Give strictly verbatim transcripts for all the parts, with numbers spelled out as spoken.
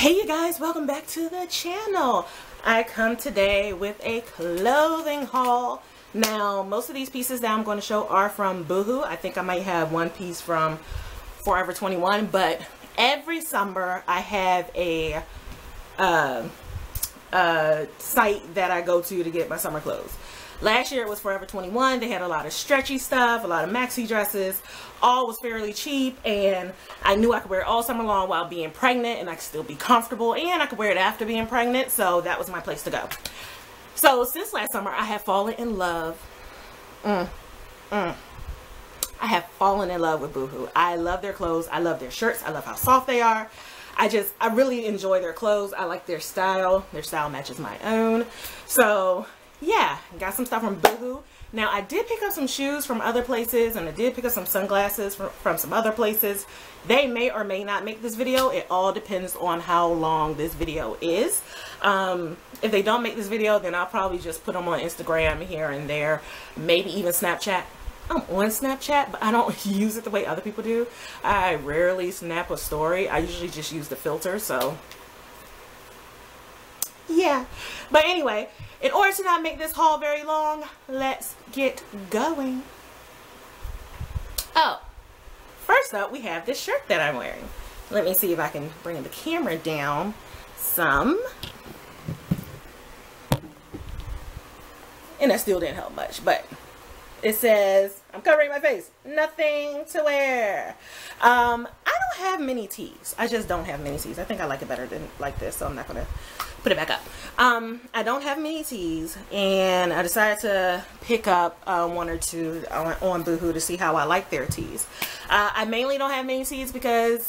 Hey you guys, welcome back to the channel. I come today with a clothing haul. Now most of these pieces that I'm going to show are from Boohoo. I think I might have one piece from Forever twenty-one, but every summer I have a uh, uh, site that I go to to get my summer clothes. Last year it was Forever twenty-one. They had a lot of stretchy stuff, a lot of maxi dresses. All was fairly cheap, and I knew I could wear it all summer long while being pregnant, and I could still be comfortable, and I could wear it after being pregnant, so that was my place to go. So since last summer, I have fallen in love. Mm, mm. I have fallen in love with Boohoo. I love their clothes. I love their shirts. I love how soft they are. I just, I really enjoy their clothes. I like their style. Their style matches my own. So yeah, got some stuff from Boohoo. Now I did pick up some shoes from other places, and I did pick up some sunglasses from, from some other places. They may or may not make this video. It all depends on how long this video is. Um, if they don't make this video, then I'll probably just put them on Instagram here and there, maybe even Snapchat. I'm on Snapchat, but I don't use it the way other people do. I rarely snap a story. I usually just use the filter, so yeah. But anyway, in order to not make this haul very long, let's get going. Oh, first up we have this shirt that I'm wearing. Let me see if I can bring the camera down some. And that still didn't help much, but it says, I'm covering my face, nothing to wear. Um, I don't have many tees. I just don't have many tees. I think I like it better than like this, so I'm not gonna put it back up. Um, I don't have many tees, and I decided to pick up uh, one or two on, on Boohoo to see how I like their tees. Uh, I mainly don't have many tees because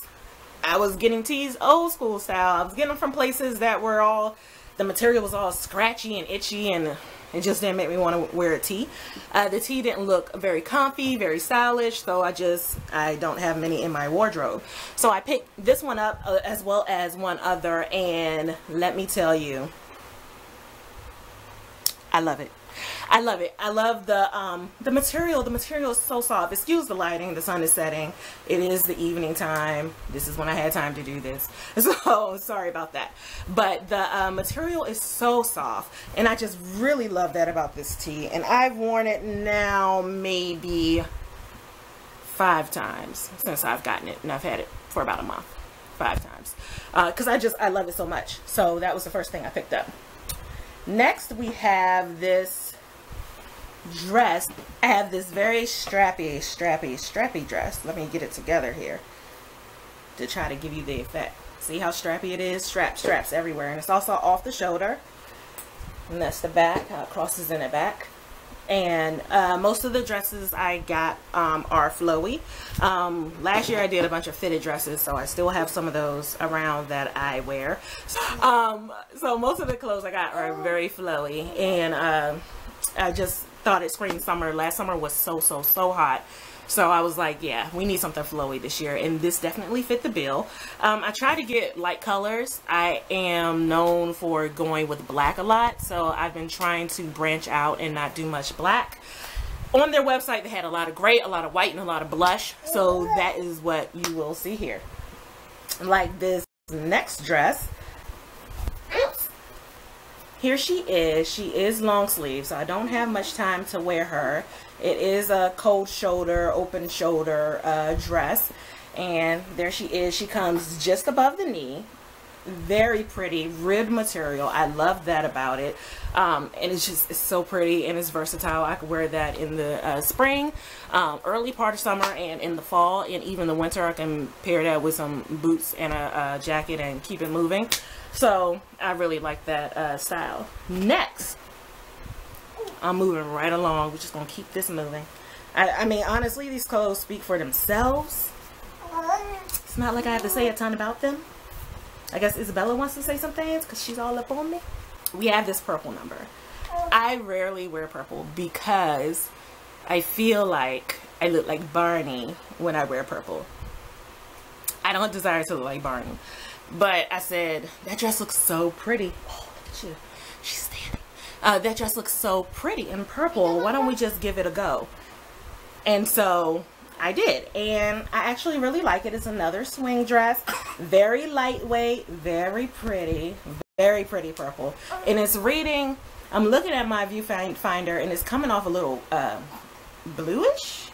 I was getting tees old school style. I was getting them from places that were all, the material was all scratchy and itchy, and it just didn't make me want to wear a tee. Uh, the tee didn't look very comfy, very stylish, so I just, I don't have many in my wardrobe. So I picked this one up uh, as well as one other, and let me tell you, I love it. I love it. I love the um, the material. The material is so soft. Excuse the lighting. The sun is setting. It is the evening time. This is when I had time to do this. So sorry about that. But the uh, material is so soft, and I just really love that about this tee. And I've worn it now maybe five times since I've gotten it, and I've had it for about a month. Five times. Uh, 'cause I just, I love it so much. So that was the first thing I picked up. Next we have this dress. I have this very strappy, strappy, strappy dress. Let me get it together here to try to give you the effect. See how strappy it is? Strap, straps everywhere. And it's also off the shoulder. And that's the back, uh, crosses in the back. And uh, most of the dresses I got um, are flowy. Um, last year I did a bunch of fitted dresses, so I still have some of those around that I wear. Um, so most of the clothes I got are very flowy, and uh, I just thought it screamed summer. Last summer was so, so, so hot. So I was like, yeah, we need something flowy this year, and this definitely fit the bill. Um, I try to get light colors. I am known for going with black a lot, so I've been trying to branch out and not do much black. On their website, they had a lot of gray, a lot of white, and a lot of blush, so that is what you will see here. Like this next dress. Here she is. She is long sleeve, so I don't have much time to wear her. It is a cold shoulder, open shoulder uh, dress, and there she is. She comes just above the knee. Very pretty ribbed material. I love that about it, um, and it's just, it's so pretty, and it's versatile. I could wear that in the uh, spring, um, early part of summer, and in the fall, and even the winter. I can pair that with some boots and a, a jacket and keep it moving. So I really like that uh, style. Next, I'm moving right along. We're just gonna keep this moving. I, I mean, honestly, these clothes speak for themselves. It's not like I have to say a ton about them. I guess Isabella wants to say some things because she's all up on me. We have this purple number. I rarely wear purple because I feel like I look like Barney when I wear purple. I don't desire to look like Barney. But I said, that dress looks so pretty. Oh, look at you. She's standing. Uh, that dress looks so pretty in purple. Why don't we just give it a go? And so I did, and I actually really like it. It's another swing dress, very lightweight, very pretty, very pretty purple, and it's reading, I'm looking at my viewfinder, and it's coming off a little uh, bluish.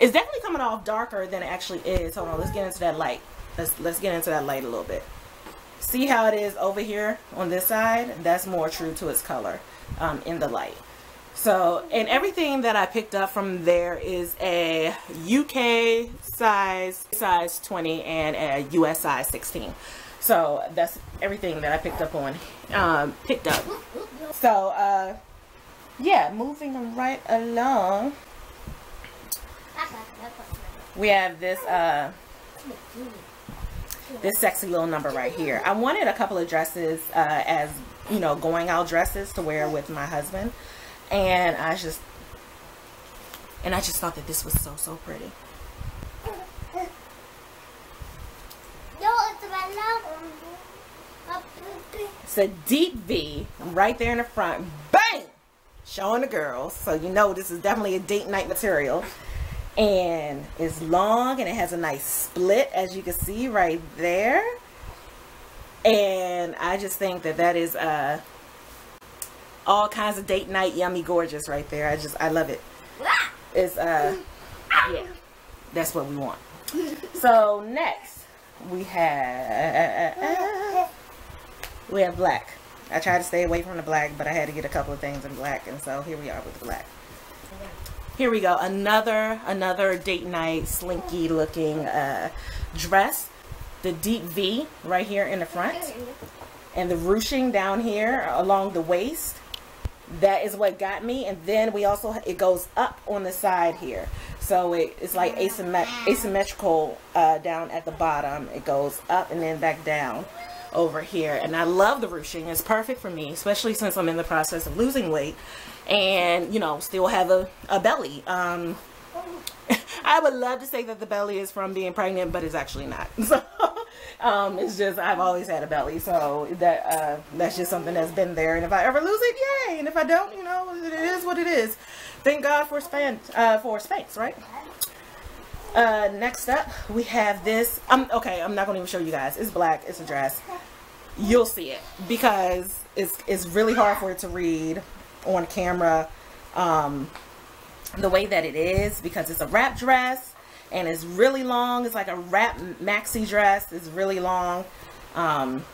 It's definitely coming off darker than it actually is. Hold on, let's get into that light. Let's, let's get into that light a little bit. See how it is over here on this side? That's more true to its color um, in the light. So, and everything that I picked up from there is a U K size, size twenty, and a U S size sixteen. So that's everything that I picked up on, um, picked up. So, uh, yeah, moving right along. We have this, uh, this sexy little number right here. I wanted a couple of dresses, uh, as, you know, going out dresses to wear with my husband. And I just, and I just thought that this was so, so pretty. It's a deep V right there in the front. Bang! Showing the girls. So you know this is definitely a date night material. And it's long and it has a nice split, as you can see right there. And I just think that that is a... Uh, all kinds of date night, yummy, gorgeous right there. I just, I love it. It's, uh, yeah, that's what we want. So next, we have, we have black. I tried to stay away from the black, but I had to get a couple of things in black, and so here we are with the black. Here we go, another, another date night, slinky looking uh, dress. The deep V right here in the front, and the ruching down here along the waist. That is what got me, and then we also, it goes up on the side here, so it, it's like asymmet asymmetrical uh, down at the bottom. It goes up and then back down over here, and I love the ruching. It's perfect for me, especially since I'm in the process of losing weight and, you know, still have a, a belly. Um, I would love to say that the belly is from being pregnant, but it's actually not. So, um, it's just, I've always had a belly, so that uh, that's just something that's been there. And if I ever lose it, yay! And if I don't, you know, it is what it is. Thank God for Span uh, for Spanx, right? Uh, next up, we have this. Um, okay, I'm not gonna even show you guys. It's black. It's a dress. You'll see it because it's it's really hard for it to read on camera. Um, the way that it is, because it's a wrap dress and it's really long. It's like a wrap maxi dress. It's really long, um,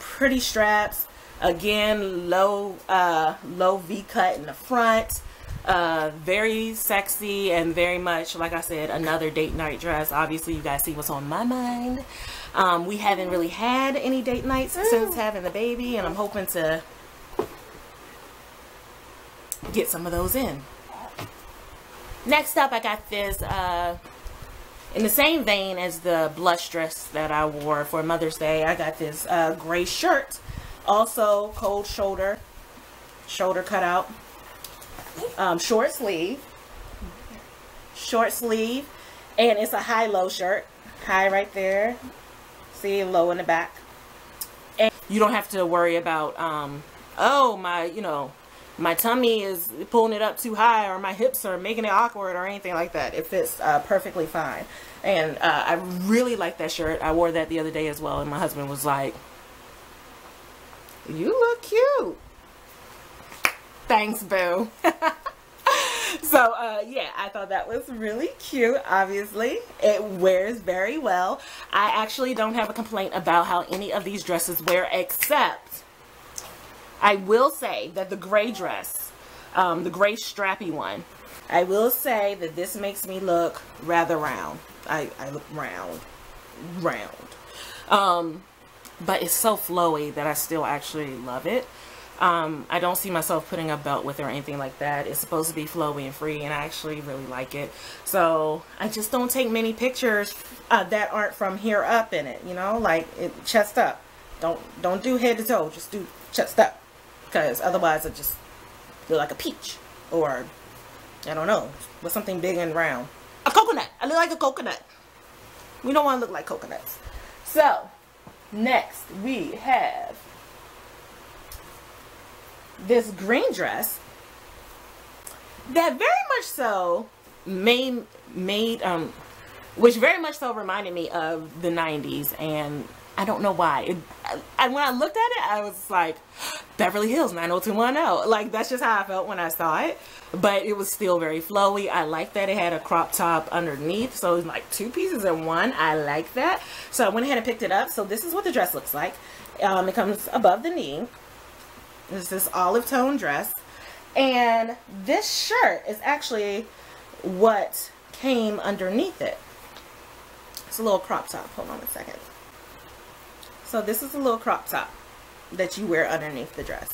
pretty straps, again, low uh, low V-cut in the front, uh, very sexy and very much, like I said, another date night dress. Obviously you guys see what's on my mind. Um, we haven't really had any date nights Ooh. since having the baby, and I'm hoping to get some of those in. Next up, I got this uh, in the same vein as the blush dress that I wore for Mother's Day. I got this uh, gray shirt, also cold shoulder, shoulder cutout, um, short sleeve, short sleeve, and it's a high-low shirt. High right there, see, low in the back, and you don't have to worry about um, oh my, you know. my tummy is pulling it up too high, or my hips are making it awkward, or anything like that. It fits uh, perfectly fine. And uh, I really like that shirt. I wore that the other day as well, and my husband was like, "You look cute." Thanks, boo. So, uh, yeah, I thought that was really cute, obviously. It wears very well. I actually don't have a complaint about how any of these dresses wear, except... I will say that the gray dress, um, the gray strappy one, I will say that this makes me look rather round. I, I look round, round. Um, but it's so flowy that I still actually love it. Um, I don't see myself putting a belt with it or anything like that. It's supposed to be flowy and free, and I actually really like it. So I just don't take many pictures uh, that aren't from here up in it, you know, like it, chest up. Don't, don't do head to toe, just do chest up. Because otherwise I just look like a peach, or I don't know, with something big and round. A coconut. I look like a coconut. We don't want to look like coconuts. So next we have this green dress that very much so made made, um, which very much so reminded me of the nineties, and I don't know why. It, I, when I looked at it, I was like, Beverly Hills, nine oh two one oh. Like, that's just how I felt when I saw it. But it was still very flowy. I like that it had a crop top underneath. So it was like two pieces in one. I like that. So I went ahead and picked it up. So this is what the dress looks like. Um, it comes above the knee. It's this olive tone dress. And this shirt is actually what came underneath it. It's a little crop top. Hold on a second. So this is a little crop top that you wear underneath the dress.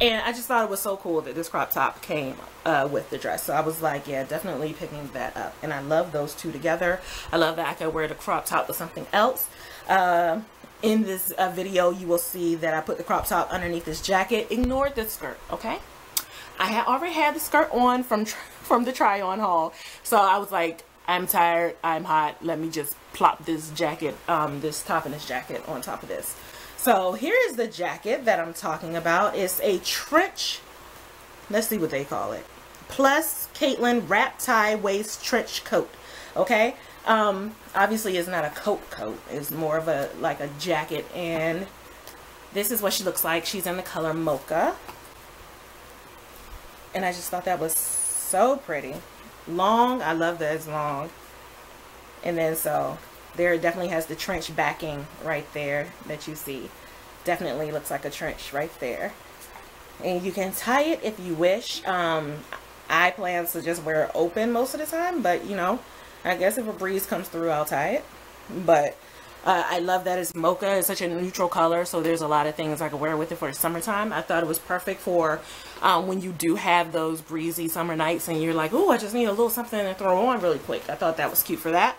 And I just thought it was so cool that this crop top came uh, with the dress. So I was like, yeah, definitely picking that up. And I love those two together. I love that I can wear the crop top with something else. Uh, in this uh, video, you will see that I put the crop top underneath this jacket. Ignored the skirt, okay? I had already had the skirt on from, from the try-on haul. So I was like, I'm tired, I'm hot, let me just plop this jacket, um, this top and this jacket on top of this. So here is the jacket that I'm talking about. It's a trench, let's see what they call it, plus Caitlin wrap tie waist trench coat, okay? Um, obviously it's not a coat coat, it's more of a, like a jacket, and this is what she looks like. She's in the color mocha, and I just thought that was so pretty. Long, I love that it's long, and then so there definitely has the trench backing right there that you see. Definitely looks like a trench right there, and you can tie it if you wish. um I plan to just wear it open most of the time, but you know, I guess if a breeze comes through, I'll tie it. But uh, I love that it's mocha. It's such a neutral color, so there's a lot of things I could wear with it for the summertime. I thought it was perfect for um, when you do have those breezy summer nights and you're like, oh, I just need a little something to throw on really quick. I thought that was cute for that.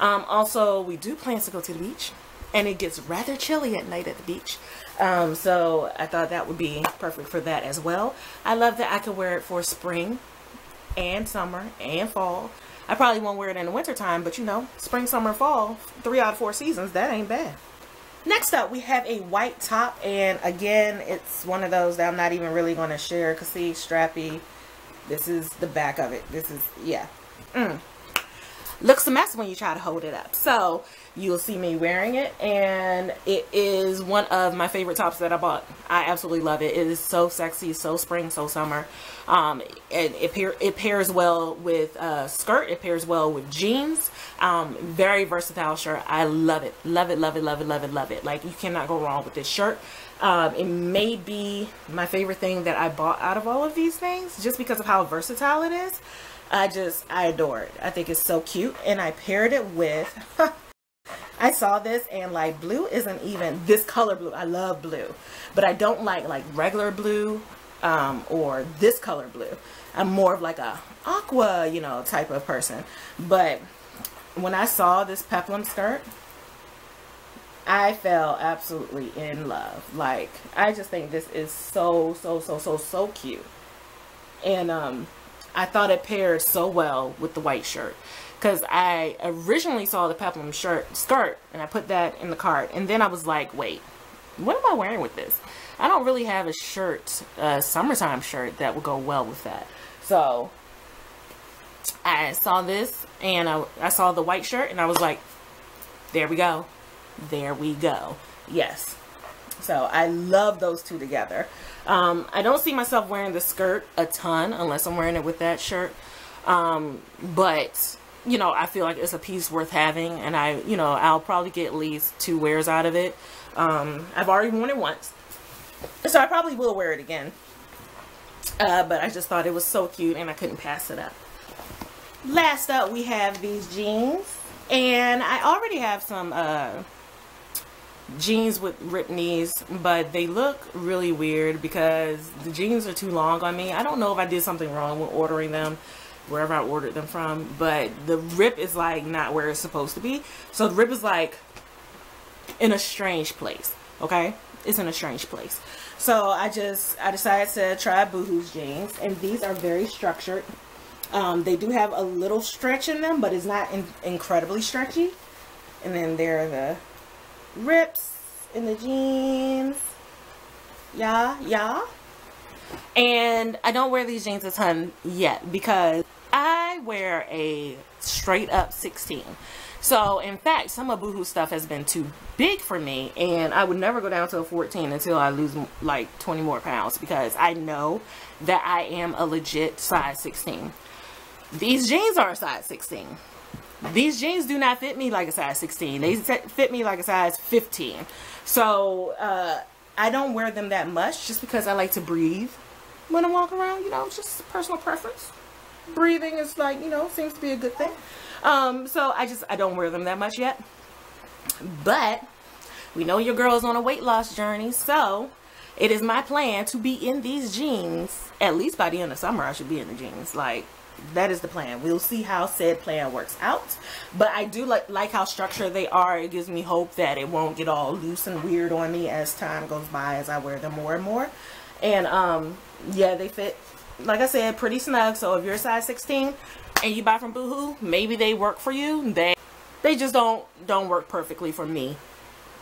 Um, also, we do plan to go to the beach, and it gets rather chilly at night at the beach. Um, so I thought that would be perfect for that as well. I love that I could wear it for spring and summer and fall. I probably won't wear it in the winter time, but you know, spring, summer, fall, three out of four seasons, that ain't bad. Next up, we have a white top, and again, it's one of those that I'm not even really going to share, because see, strappy, this is the back of it. This is, yeah. Mm. Looks a mess when you try to hold it up. So you'll see me wearing it, and it is one of my favorite tops that I bought. I absolutely love it. It is so sexy, so spring, so summer. Um, and it, pair, it pairs well with a skirt. It pairs well with jeans. Um, very versatile shirt. I love it. Love it, love it, love it, love it, love it. Like, you cannot go wrong with this shirt. Um, it may be my favorite thing that I bought out of all of these things, just because of how versatile it is. I just, I adore it. I think it's so cute. And I paired it with, I saw this and like blue isn't even, this color blue, I love blue. But I don't like like regular blue um, or this color blue. I'm more of like a aqua, you know, type of person. But when I saw this peplum skirt, I fell absolutely in love. Like, I just think this is so, so, so, so, so cute. And, um, I thought it paired so well with the white shirt, because I originally saw the peplum shirt skirt and I put that in the cart, and then I was like, wait, what am I wearing with this? I don't really have a shirt, a summertime shirt that would go well with that. So I saw this, and I, I saw the white shirt, and I was like, there we go, there we go. Yes. So I love those two together. Um, I don't see myself wearing the skirt a ton unless I'm wearing it with that shirt. Um, but, you know, I feel like it's a piece worth having, and I, you know, I'll probably get at least two wears out of it. Um, I've already worn it once, so I probably will wear it again. Uh, but I just thought it was so cute, and I couldn't pass it up. Last up, we have these jeans, and I already have some, uh, jeans with ripped knees, but they look really weird because the jeans are too long on me. I don't know if I did something wrong when ordering them, wherever I ordered them from, but the rip is like not where it's supposed to be. So the rip is like in a strange place, okay? It's in a strange place. So I just, I decided to try Boohoo's jeans, and these are very structured. Um, they do have a little stretch in them, but it's not in incredibly stretchy. And then there are the rips in the jeans. Yeah, yeah. And I don't wear these jeans a ton yet because I I wear a straight up sixteen. So in fact, some of Boohoo stuff has been too big for me, and I would never go down to a fourteen until I lose like twenty more pounds, because I know that I am a legit size sixteen. These jeans are a size sixteen. These jeans do not fit me like a size sixteen. They fit me like a size fifteen. So uh, I don't wear them that much, just because I like to breathe when I walk around. You know, just personal preference. Breathing is like, you know, seems to be a good thing. Um, so I just, I don't wear them that much yet. But we know your girl is on a weight loss journey. So it is my plan to be in these jeans. At least by the end of summer, I should be in the jeans. Like, that is the plan. We'll see how said plan works out, but I do like like how structured they are. It gives me hope that it won't get all loose and weird on me as time goes by, as I wear them more and more. And um yeah, they fit, like I said, pretty snug. So if you're a size sixteen and you buy from Boohoo, maybe they work for you. They they just don't don't work perfectly for me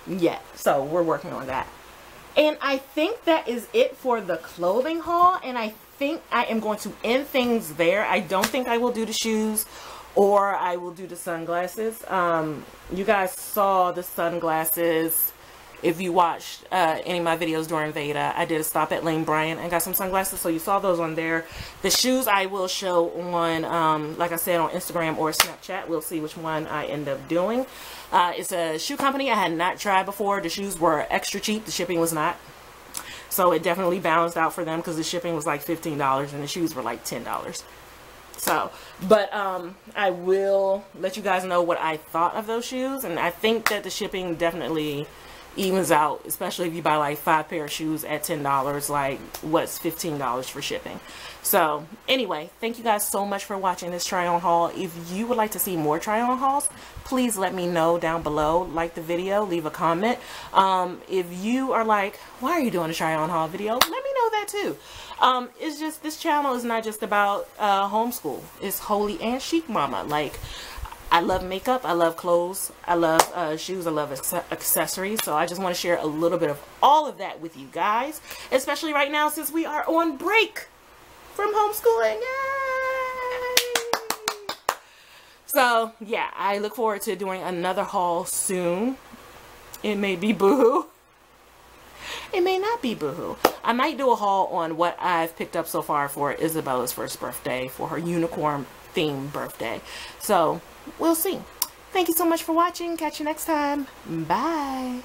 yet, so we're working on that. And I think that is it for the clothing haul, and I think I am going to end things there. I don't think I will do the shoes, or I will do the sunglasses. Um, you guys saw the sunglasses if you watched uh, any of my videos during Veda. I did a stop at Lane Bryant and got some sunglasses, so you saw those on there. The shoes I will show on, um, like I said, on Instagram or Snapchat. We'll see which one I end up doing. Uh, it's a shoe company I had not tried before. The shoes were extra cheap. The shipping was not. So it definitely balanced out for them, because the shipping was like fifteen dollars and the shoes were like ten dollars. So, but um, I will let you guys know what I thought of those shoes. And I think that the shipping definitely evens out, especially if you buy like five pair of shoes at ten dollars, like what's fifteen dollars for shipping. So anyway, thank you guys so much for watching this try on haul. If you would like to see more try on hauls, please let me know down below. Like the video, leave a comment. Um, if you are like, why are you doing a try on haul video? Let me know that too. Um, it's just, this channel is not just about uh, homeschool. It's Holy and Chic Mama. Like, I love makeup, I love clothes, I love uh, shoes, I love accessories. So I just want to share a little bit of all of that with you guys, especially right now since we are on break from homeschooling. Yay! So yeah, I look forward to doing another haul soon. It may be Boohoo. It may not be Boohoo. I might do a haul on what I've picked up so far for Isabella's first birthday, for her unicorn themed birthday. So we'll see. Thank you so much for watching. Catch you next time. Bye.